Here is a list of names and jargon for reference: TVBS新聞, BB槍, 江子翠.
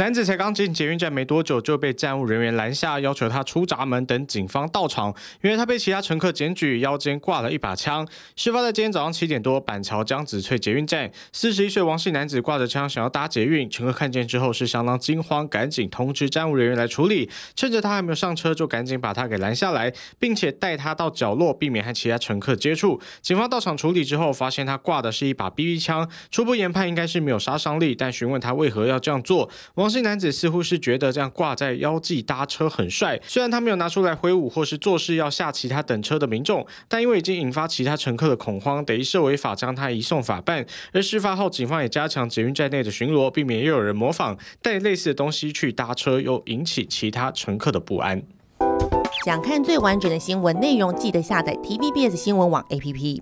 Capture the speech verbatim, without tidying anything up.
男子才刚进捷运站没多久就被站务人员拦下，要求他出闸门等警方到场，因为他被其他乘客检举腰间挂了一把枪。事发在今天早上七点多，板桥江子翠捷运站，四十一岁王姓男子挂着枪想要搭捷运，乘客看见之后是相当惊慌，赶紧通知站务人员来处理。趁着他还没有上车，就赶紧把他给拦下来，并且带他到角落，避免和其他乘客接触。警方到场处理之后，发现他挂的是一把 B B 枪，初步研判应该是没有杀伤力，但询问他为何要这样做，王 王姓男子似乎是觉得这样挂在腰际搭车很帅，虽然他没有拿出来挥舞或是做事要吓其他等车的民众，但因为已经引发其他乘客的恐慌，得依涉违法将他移送法办。而事发后，警方也加强捷运站内的巡逻，避免又有人模仿带类似的东西去搭车，又引起其他乘客的不安。想看最完整的新闻内容，记得下载 T V B S 新闻网 A P P。